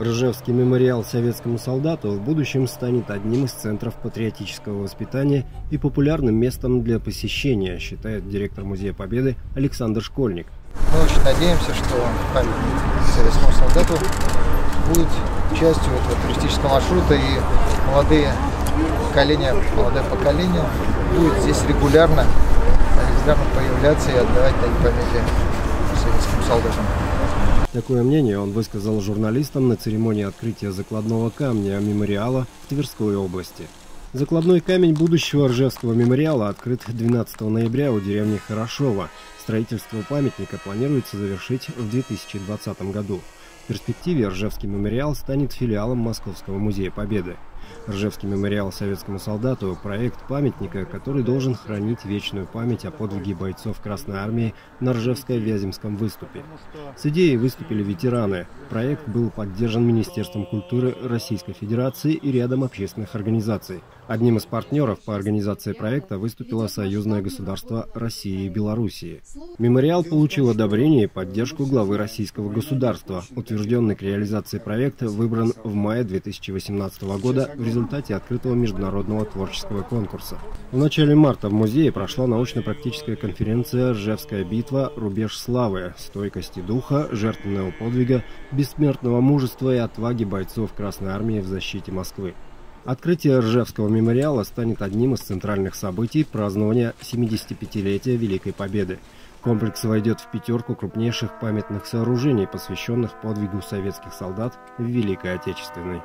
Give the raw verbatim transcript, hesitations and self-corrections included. Ржевский мемориал советскому солдату в будущем станет одним из центров патриотического воспитания и популярным местом для посещения, считает директор Музея Победы Александр Школьник. Мы очень надеемся, что памятник советскому солдату будет частью этого туристического маршрута, и молодые поколения, молодое поколение будет здесь регулярно, регулярно появляться и отдавать дань памяти советским солдатам. Такое мнение он высказал журналистам на церемонии открытия закладного камня мемориала в Тверской области. Закладной камень будущего Ржевского мемориала открыт двенадцатого ноября у деревни Хорошево. Строительство памятника планируется завершить в две тысячи двадцатом году. В перспективе Ржевский мемориал станет филиалом Московского музея Победы. Ржевский мемориал советскому солдату – проект памятника, который должен хранить вечную память о подвиге бойцов Красной Армии на Ржевско-Вяземском выступе. С идеей выступили ветераны. Проект был поддержан Министерством культуры Российской Федерации и рядом общественных организаций. Одним из партнеров по организации проекта выступило Союзное государство России и Беларуси. Мемориал получил одобрение и поддержку главы российского государства. Утвержденный к реализации проекта выбран в мае две тысячи восемнадцатого года в результате открытого международного творческого конкурса. В начале марта в музее прошла научно-практическая конференция «Ржевская битва. Рубеж славы. Стойкости духа, жертвенного подвига, бессмертного мужества и отваги бойцов Красной Армии в защите Москвы». Открытие Ржевского мемориала станет одним из центральных событий празднования семидесятипятилетия Великой Победы. Комплекс войдет в пятерку крупнейших памятных сооружений, посвященных подвигу советских солдат в Великой Отечественной.